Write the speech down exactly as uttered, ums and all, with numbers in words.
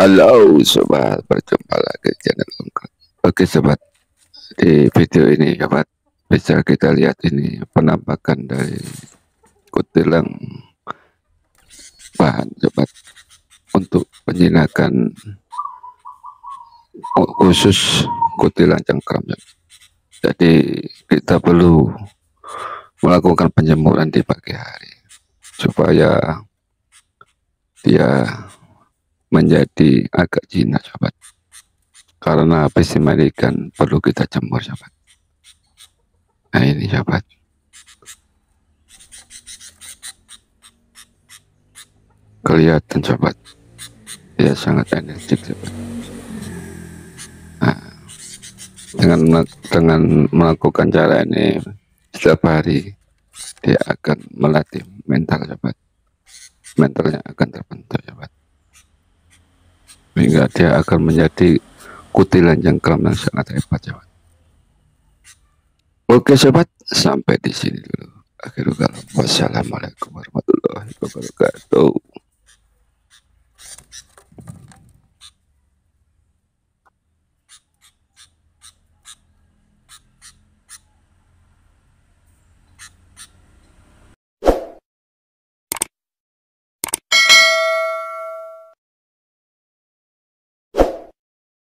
Halo sobat, berjumpa lagi channel Ungkrex. Oke sobat, di video ini sobat bisa kita lihat ini penampakan dari kutilang bahan sobat untuk penjinakan khusus kutilang cengkram. Jadi kita perlu melakukan penjemuran di pagi hari supaya dia menjadi agak jinak sobat, karena habis dimandikan perlu kita jemur sobat. Nah ini sobat, kelihatan sobat dia sangat energik sobat. Nah, dengan dengan melakukan cara ini setiap hari dia akan melatih mental sobat, mentalnya akan terbentuk sobat, hingga dia akan menjadi kutilang cengkram yang sangat hebat sobat. Oke sobat, sampai di sini dulu. Akhirul kalam. Wassalamualaikum warahmatullahi wabarakatuh.